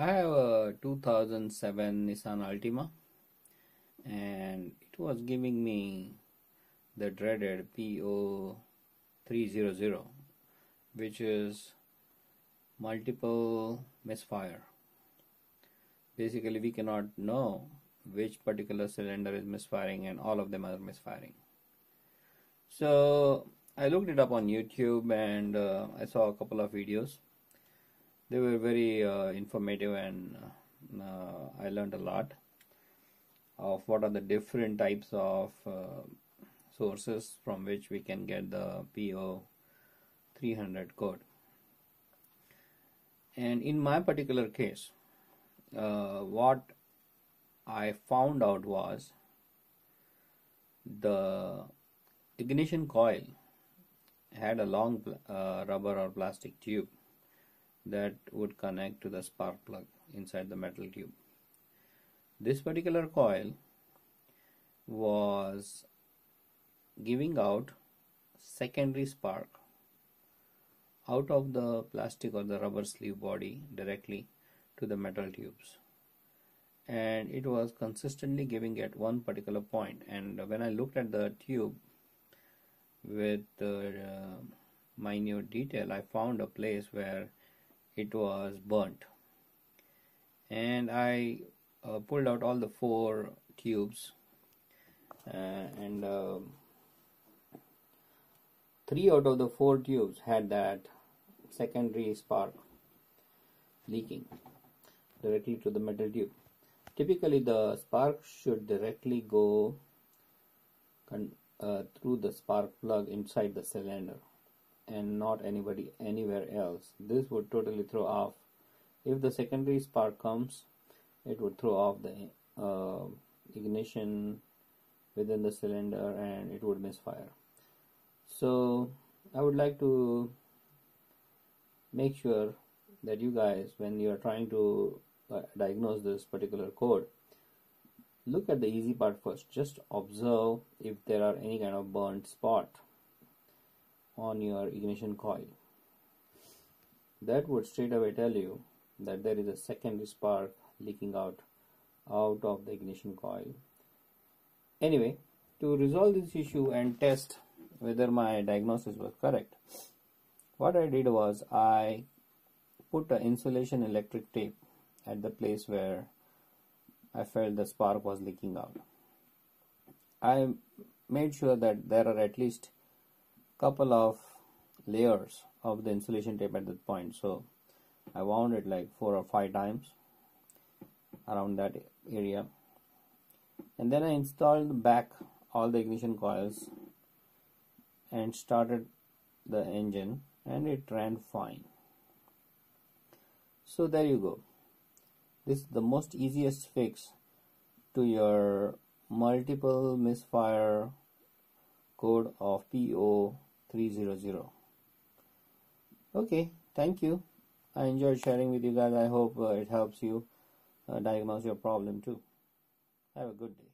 I have a 2007 Nissan Altima, and it was giving me the dreaded P0300, which is multiple misfire. Basically, we cannot know which particular cylinder is misfiring, and all of them are misfiring. So I looked it up on YouTube, and I saw a couple of videos. They were very informative, and I learned a lot of what are the different types of sources from which we can get the P0300 code. And in my particular case, what I found out was the ignition coil had a long rubber or plastic tube that would connect to the spark plug inside the metal tube. This particular coil was giving out secondary spark out of the plastic or the rubber sleeve body directly to the metal tubes, and it was consistently giving at one particular point. And when I looked at the tube with minute detail, I found a place where it was burnt, and I pulled out all the four tubes, and 3 out of the 4 tubes had that secondary spark leaking directly to the metal tube. Typically, the spark should directly go through the spark plug inside the cylinder, and not anywhere else. This would totally throw off. If the secondary spark comes, it would throw off the ignition within the cylinder, and it would misfire. So I would like to make sure that you guys, when you are trying to diagnose this particular code, look at the easy part first. Just observe if there are any kind of burnt spot on your ignition coil. That would straight away tell you that there is a secondary spark leaking out of the ignition coil. Anyway, to resolve this issue and test whether my diagnosis was correct, what I did was I put an insulation electric tape at the place where I felt the spark was leaking out. I made sure that there are at least couple of layers of the insulation tape at that point, so I wound it like 4 or 5 times around that area, and then I installed back all the ignition coils and started the engine, and it ran fine. So there you go. This is the most easiest fix to your multiple misfire code of P0300. Okay, thank you. I enjoyed sharing with you guys. I hope it helps you diagnose your problem too. Have a good day.